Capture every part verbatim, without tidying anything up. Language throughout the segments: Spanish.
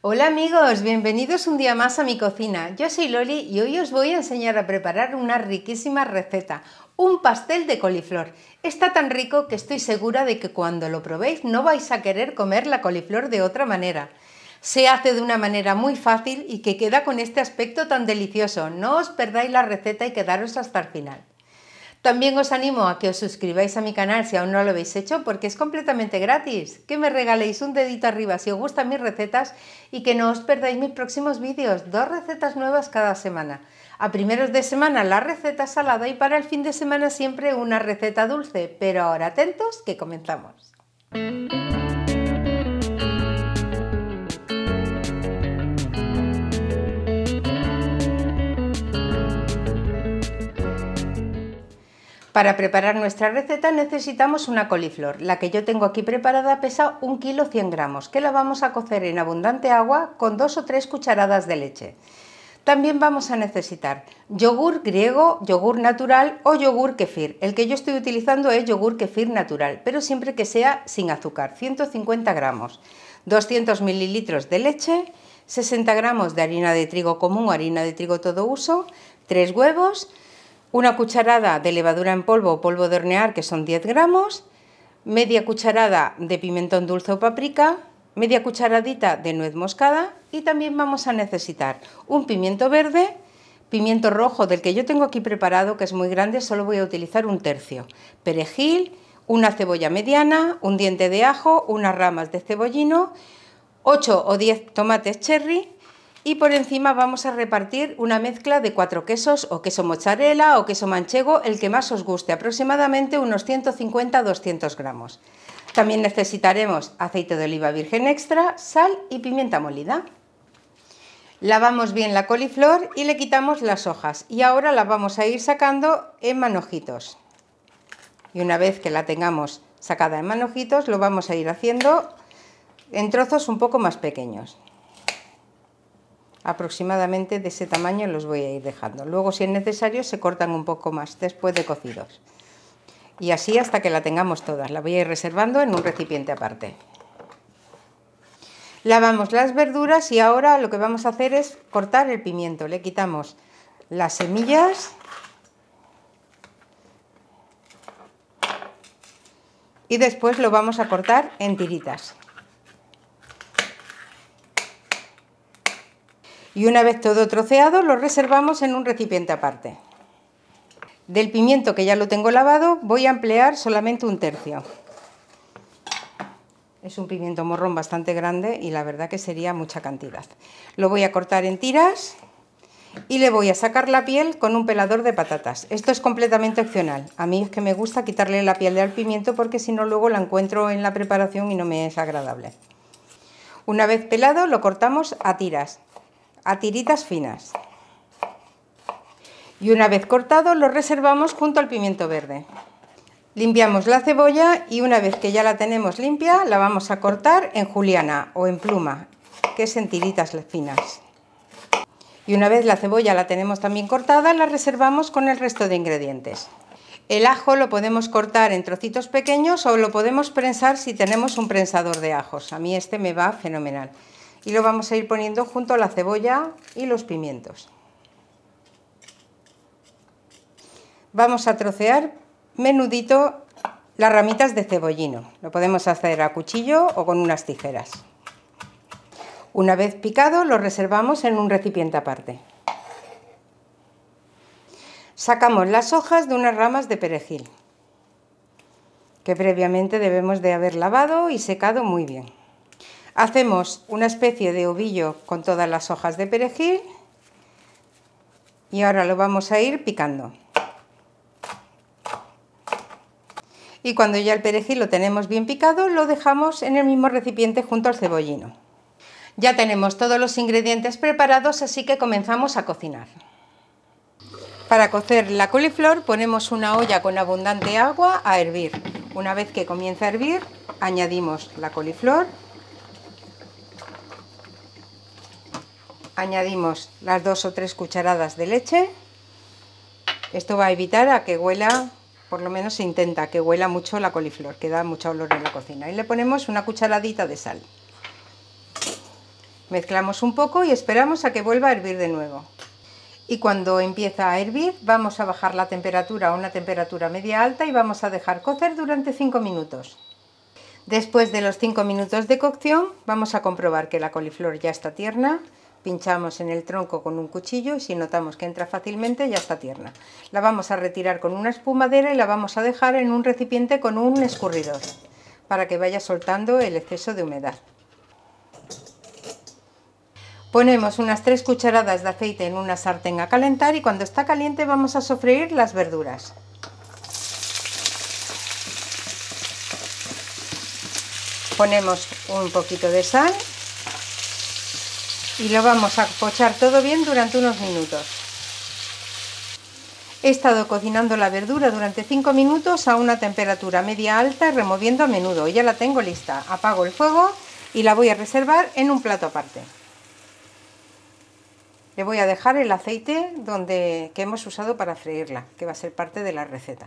Hola amigos, bienvenidos un día más a mi cocina. Yo soy Loli y hoy os voy a enseñar a preparar una riquísima receta, un pastel de coliflor. Está tan rico que estoy segura de que cuando lo probéis no vais a querer comer la coliflor de otra manera. Se hace de una manera muy fácil y que queda con este aspecto tan delicioso. No os perdáis la receta y quedaros hasta el final. También os animo a que os suscribáis a mi canal si aún no lo habéis hecho porque es completamente gratis, que me regaléis un dedito arriba si os gustan mis recetas y que no os perdáis mis próximos vídeos, dos recetas nuevas cada semana. A primeros de semana la receta salada y para el fin de semana siempre una receta dulce, pero ahora atentos que comenzamos. Para preparar nuestra receta necesitamos una coliflor. La que yo tengo aquí preparada pesa un kilo cien gramos, que la vamos a cocer en abundante agua con dos o tres cucharadas de leche. También vamos a necesitar yogur griego, yogur natural o yogur kéfir. El que yo estoy utilizando es yogur kéfir natural, pero siempre que sea sin azúcar, ciento cincuenta gramos, doscientos mililitros de leche, sesenta gramos de harina de trigo común o harina de trigo todo uso, tres huevos, una cucharada de levadura en polvo o polvo de hornear, que son diez gramos, media cucharada de pimentón dulce o paprika, media cucharadita de nuez moscada y también vamos a necesitar un pimiento verde, pimiento rojo del que yo tengo aquí preparado, que es muy grande, solo voy a utilizar un tercio, perejil, una cebolla mediana, un diente de ajo, unas ramas de cebollino, ocho o diez tomates cherry. Y por encima vamos a repartir una mezcla de cuatro quesos o queso mozzarella o queso manchego, el que más os guste, aproximadamente unos ciento cincuenta a doscientos gramos. También necesitaremos aceite de oliva virgen extra, sal y pimienta molida. Lavamos bien la coliflor y le quitamos las hojas y ahora la vamos a ir sacando en manojitos. Y una vez que la tengamos sacada en manojitos lo vamos a ir haciendo en trozos un poco más pequeños. Aproximadamente de ese tamaño los voy a ir dejando. Luego, si es necesario, se cortan un poco más después de cocidos. Y así hasta que la tengamos todas. La voy a ir reservando en un recipiente aparte. Lavamos las verduras y ahora lo que vamos a hacer es cortar el pimiento. Le quitamos las semillas y después lo vamos a cortar en tiritas. Y una vez todo troceado lo reservamos en un recipiente aparte. Del pimiento, que ya lo tengo lavado, voy a emplear solamente un tercio. Es un pimiento morrón bastante grande y la verdad que sería mucha cantidad. Lo voy a cortar en tiras y le voy a sacar la piel con un pelador de patatas. Esto es completamente opcional. A mí es que me gusta quitarle la piel al pimiento porque si no luego la encuentro en la preparación y no me es agradable. Una vez pelado lo cortamos a tiras. A tiritas finas y una vez cortado lo reservamos junto al pimiento verde. Limpiamos la cebolla y una vez que ya la tenemos limpia la vamos a cortar en juliana o en pluma, que es en tiritas finas. Y una vez la cebolla la tenemos también cortada la reservamos con el resto de ingredientes. El ajo lo podemos cortar en trocitos pequeños o lo podemos prensar si tenemos un prensador de ajos. A mí este me va fenomenal. Y lo vamos a ir poniendo junto a la cebolla y los pimientos. Vamos a trocear menudito las ramitas de cebollino. Lo podemos hacer a cuchillo o con unas tijeras. Una vez picado lo reservamos en un recipiente aparte. Sacamos las hojas de unas ramas de perejil, que previamente debemos de haber lavado y secado muy bien. Hacemos una especie de ovillo con todas las hojas de perejil y ahora lo vamos a ir picando. Y cuando ya el perejil lo tenemos bien picado, lo dejamos en el mismo recipiente junto al cebollino. Ya tenemos todos los ingredientes preparados, así que comenzamos a cocinar. Para cocer la coliflor ponemos una olla con abundante agua a hervir. Una vez que comienza a hervir, añadimos la coliflor. añadimos las dos o tres cucharadas de leche. Esto va a evitar a que huela, por lo menos se intenta que huela mucho la coliflor, que da mucho olor en la cocina. Y le ponemos una cucharadita de sal. Mezclamos un poco y esperamos a que vuelva a hervir de nuevo. Y cuando empieza a hervir, vamos a bajar la temperatura a una temperatura media alta y vamos a dejar cocer durante cinco minutos. Después de los cinco minutos de cocción, vamos a comprobar que la coliflor ya está tierna. Pinchamos en el tronco con un cuchillo y si notamos que entra fácilmente, ya está tierna. La vamos a retirar con una espumadera y la vamos a dejar en un recipiente con un escurridor para que vaya soltando el exceso de humedad. Ponemos unas tres cucharadas de aceite en una sartén a calentar y cuando está caliente vamos a sofreír las verduras. Ponemos un poquito de sal y lo vamos a pochar todo bien durante unos minutos. He estado cocinando la verdura durante cinco minutos a una temperatura media alta, removiendo a menudo. Ya la tengo lista. Apago el fuego y la voy a reservar en un plato aparte. Le voy a dejar el aceite donde, que hemos usado para freírla, que va a ser parte de la receta.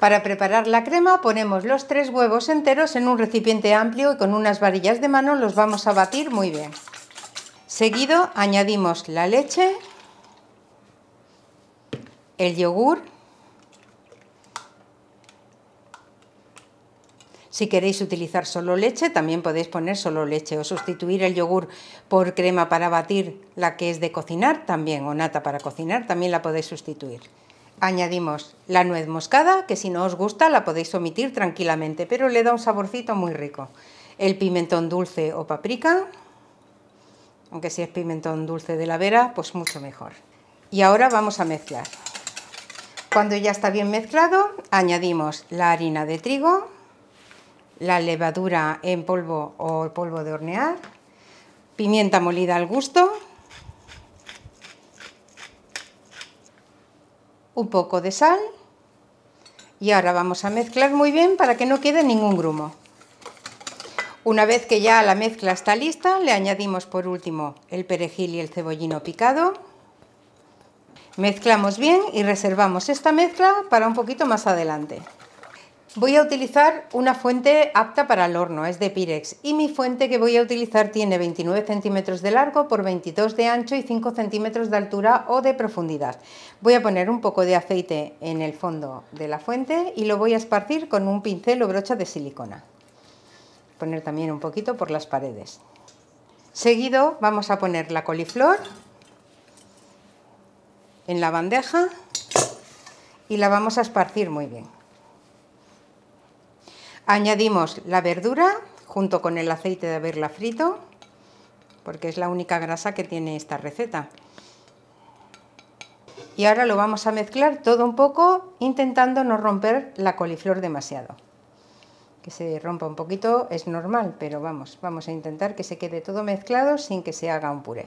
Para preparar la crema ponemos los tres huevos enteros en un recipiente amplio y con unas varillas de mano los vamos a batir muy bien. Seguido añadimos la leche, el yogur. Si queréis utilizar solo leche, también podéis poner solo leche o sustituir el yogur por crema para batir, la que es de cocinar también, o nata para cocinar, también la podéis sustituir. Añadimos la nuez moscada, que si no os gusta la podéis omitir tranquilamente, pero le da un saborcito muy rico. El pimentón dulce o paprika, aunque si es pimentón dulce de la Vera, pues mucho mejor. Y ahora vamos a mezclar. Cuando ya está bien mezclado, añadimos la harina de trigo, la levadura en polvo o polvo de hornear, pimienta molida al gusto, un poco de sal y ahora vamos a mezclar muy bien para que no quede ningún grumo. Una vez que ya la mezcla está lista, le añadimos por último el perejil y el cebollino picado. Mezclamos bien y reservamos esta mezcla para un poquito más adelante. Voy a utilizar una fuente apta para el horno, es de Pirex, y mi fuente que voy a utilizar tiene veintinueve centímetros de largo por veintidós de ancho y cinco centímetros de altura o de profundidad. Voy a poner un poco de aceite en el fondo de la fuente y lo voy a esparcir con un pincel o brocha de silicona. Poner también un poquito por las paredes. Seguido vamos a poner la coliflor en la bandeja y la vamos a esparcir muy bien. Añadimos la verdura junto con el aceite de haberla frito, porque es la única grasa que tiene esta receta. Y ahora lo vamos a mezclar todo un poco, intentando no romper la coliflor demasiado. Que se rompa un poquito es normal, pero vamos, vamos a intentar que se quede todo mezclado sin que se haga un puré.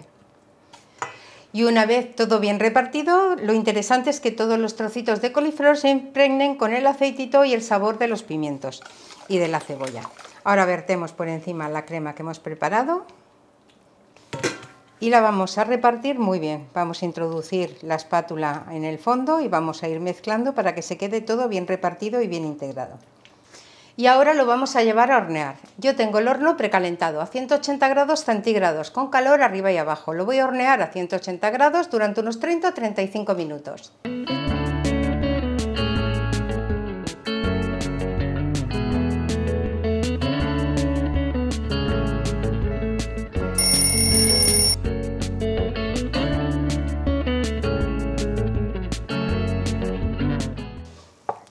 Y una vez todo bien repartido, lo interesante es que todos los trocitos de coliflor se impregnen con el aceitito y el sabor de los pimientos y de la cebolla. Ahora vertemos por encima la crema que hemos preparado y la vamos a repartir muy bien. Vamos a introducir la espátula en el fondo y vamos a ir mezclando para que se quede todo bien repartido y bien integrado. Y ahora lo vamos a llevar a hornear. Yo tengo el horno precalentado a ciento ochenta grados centígrados con calor arriba y abajo. Lo voy a hornear a ciento ochenta grados durante unos treinta a treinta y cinco minutos.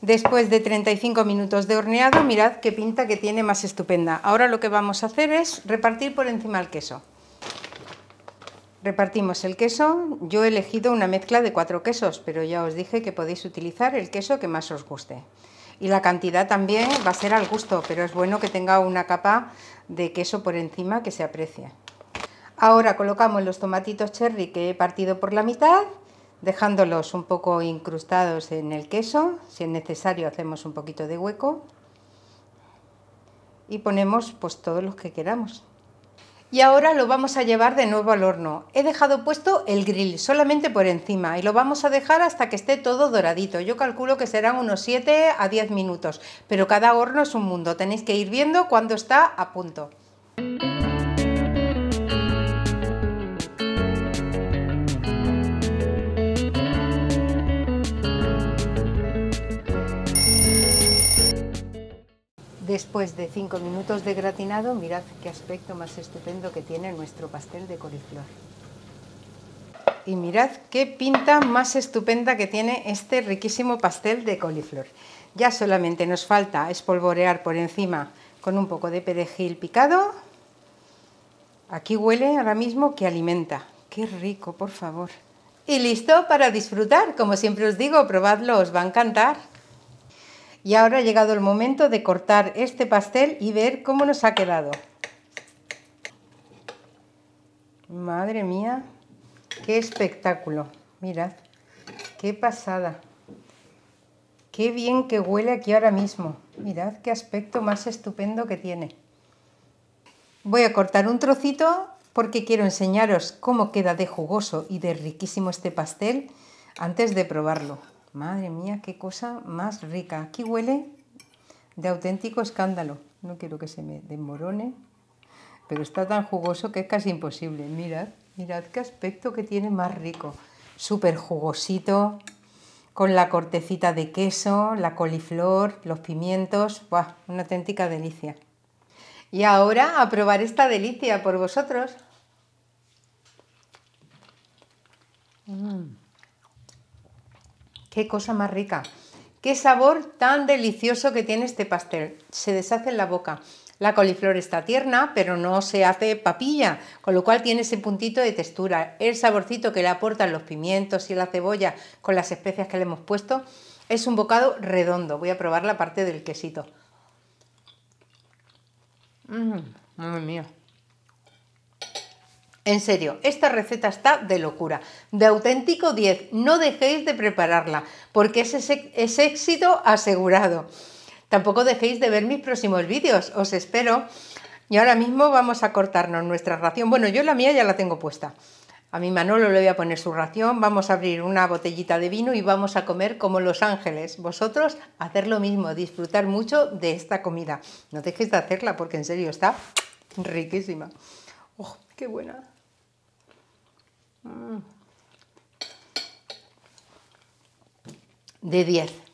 Después de treinta y cinco minutos de horneado, mirad qué pinta que tiene más estupenda. Ahora lo que vamos a hacer es repartir por encima el queso. Repartimos el queso. Yo he elegido una mezcla de cuatro quesos, pero ya os dije que podéis utilizar el queso que más os guste. Y la cantidad también va a ser al gusto, pero es bueno que tenga una capa de queso por encima que se aprecie. Ahora colocamos los tomatitos cherry que he partido por la mitad, dejándolos un poco incrustados en el queso. Si es necesario hacemos un poquito de hueco y ponemos pues todos los que queramos. Y ahora lo vamos a llevar de nuevo al horno. He dejado puesto el grill solamente por encima y lo vamos a dejar hasta que esté todo doradito. Yo calculo que serán unos siete a diez minutos, pero cada horno es un mundo. Tenéis que ir viendo cuando está a punto. Después de cinco minutos de gratinado, mirad qué aspecto más estupendo que tiene nuestro pastel de coliflor. Y mirad qué pinta más estupenda que tiene este riquísimo pastel de coliflor. Ya solamente nos falta espolvorear por encima con un poco de perejil picado. Aquí huele ahora mismo que alimenta. ¡Qué rico, por favor! Y listo para disfrutar. Como siempre os digo, probadlo, os va a encantar. Y ahora ha llegado el momento de cortar este pastel y ver cómo nos ha quedado. Madre mía, qué espectáculo. Mirad, qué pasada. Qué bien que huele aquí ahora mismo. Mirad qué aspecto más estupendo que tiene. Voy a cortar un trocito porque quiero enseñaros cómo queda de jugoso y de riquísimo este pastel antes de probarlo. Madre mía, qué cosa más rica. Aquí huele de auténtico escándalo. No quiero que se me desmorone, pero está tan jugoso que es casi imposible. Mirad, mirad qué aspecto que tiene más rico. Súper jugosito, con la cortecita de queso, la coliflor, los pimientos. ¡Buah! Una auténtica delicia. Y ahora a probar esta delicia por vosotros. Mm. ¡Qué cosa más rica! ¡Qué sabor tan delicioso que tiene este pastel! Se deshace en la boca. La coliflor está tierna, pero no se hace papilla, con lo cual tiene ese puntito de textura. El saborcito que le aportan los pimientos y la cebolla con las especias que le hemos puesto es un bocado redondo. Voy a probar la parte del quesito. ¡Mmm! ¡Madre mía! En serio, esta receta está de locura, de auténtico diez. No dejéis de prepararla, porque es, ese, es éxito asegurado. Tampoco dejéis de ver mis próximos vídeos, os espero. Y ahora mismo vamos a cortarnos nuestra ración. Bueno, yo la mía ya la tengo puesta. A mi Manolo le voy a poner su ración, vamos a abrir una botellita de vino y vamos a comer como los ángeles. Vosotros, hacer lo mismo, disfrutar mucho de esta comida. No dejéis de hacerla porque en serio está riquísima. ¡Oh, qué buena! De diez.